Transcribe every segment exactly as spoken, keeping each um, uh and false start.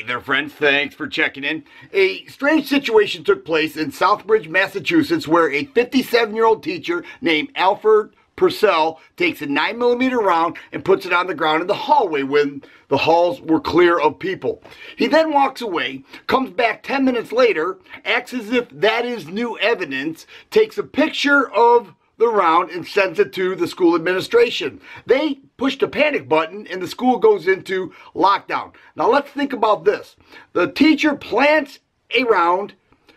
Hey there friends, thanks for checking in. A strange situation took place in Southbridge, Massachusetts, where a fifty-seven-year-old teacher named Alfred Purcell takes a nine millimeter round and puts it on the ground in the hallway when the halls were clear of people. He then walks away, comes back ten minutes later, acts as if that is new evidence, takes a picture of the round and sends it to the school administration. They push the panic button and the school goes into lockdown. Now let's think about this. The teacher plants a round,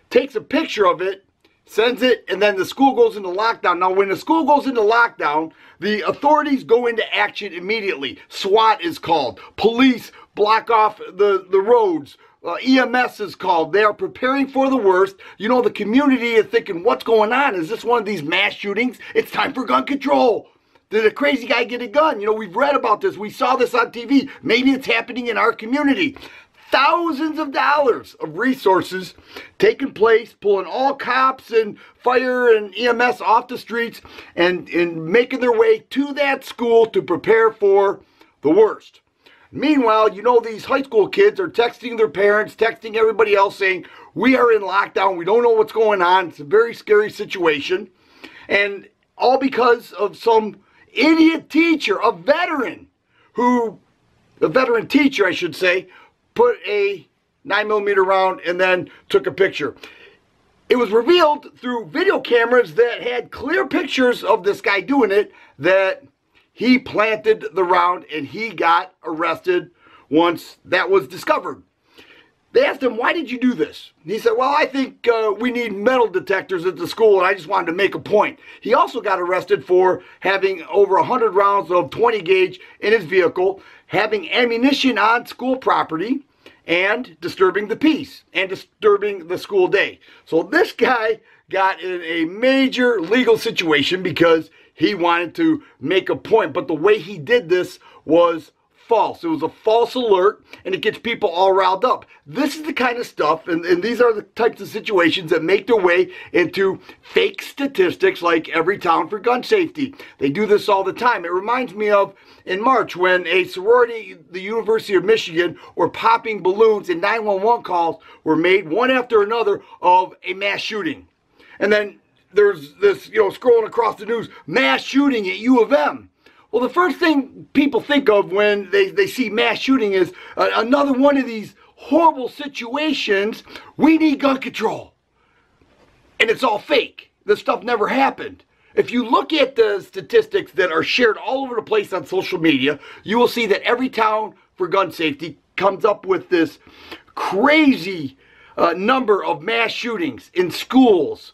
takes a picture of it, sends it, and then the school goes into lockdown. Now when the school goes into lockdown, the authorities go into action immediately. SWAT is called, police block off the, the roads, Uh, E M S is called. They are preparing for the worst. You know, the community is thinking, what's going on? Is this one of these mass shootings? It's time for gun control. Did a crazy guy get a gun? You know, we've read about this. We saw this on T V. Maybe it's happening in our community. Thousands of dollars of resources taking place, pulling all cops and fire and E M S off the streets and, and making their way to that school to prepare for the worst. Meanwhile, you know, these high school kids are texting their parents, texting everybody else saying, we are in lockdown, we don't know what's going on, it's a very scary situation. And all because of some idiot teacher, a veteran, who, a veteran teacher, I should say, put a nine millimeter round and then took a picture. It was revealed through video cameras that had clear pictures of this guy doing it that he planted the round, and he got arrested once that was discovered. They asked him, why did you do this? And he said, well, I think uh, we need metal detectors at the school, and I just wanted to make a point. He also got arrested for having over one hundred rounds of twenty gauge in his vehicle, having ammunition on school property, and disturbing the peace, and disturbing the school day. So this guy got in a major legal situation because he wanted to make a point, but the way he did this was false. It was a false alert, and it gets people all riled up. This is the kind of stuff, and, and these are the types of situations that make their way into fake statistics like Everytown for Gun Safety. They do this all the time. It reminds me of in March when a sorority, the University of Michigan, were popping balloons, and nine one one calls were made one after another of a mass shooting. And then there's this, you know, scrolling across the news, mass shooting at U of M. Well, the first thing people think of when they, they see mass shooting is uh, another one of these horrible situations. We need gun control. And it's all fake. This stuff never happened. If you look at the statistics that are shared all over the place on social media, you will see that Everytown for Gun Safety comes up with this crazy uh, number of mass shootings in schools,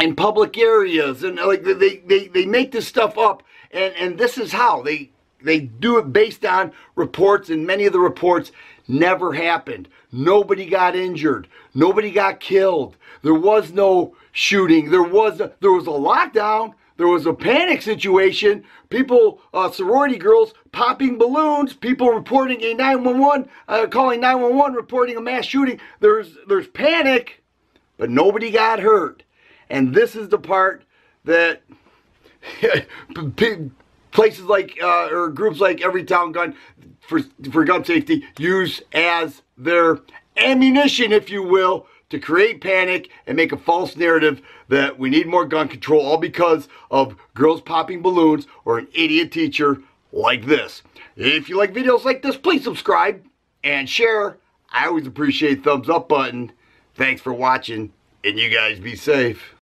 in public areas, and like they, they, they make this stuff up, and, and this is how they they do it, based on reports, and many of the reports never happened. Nobody got injured, nobody got killed, there was no shooting, there was a, there was a lockdown, there was a panic situation, people, uh, sorority girls popping balloons, people reporting a nine one one, uh, calling nine one one, reporting a mass shooting. There's, there's panic, but nobody got hurt. And this is the part that places like, uh, or groups like Everytown Gun for, for Gun Safety use as their ammunition, if you will, to create panic and make a false narrative that we need more gun control, all because of girls popping balloons or an idiot teacher like this. If you like videos like this, please subscribe and share. I always appreciate the thumbs up button. Thanks for watching, and you guys be safe.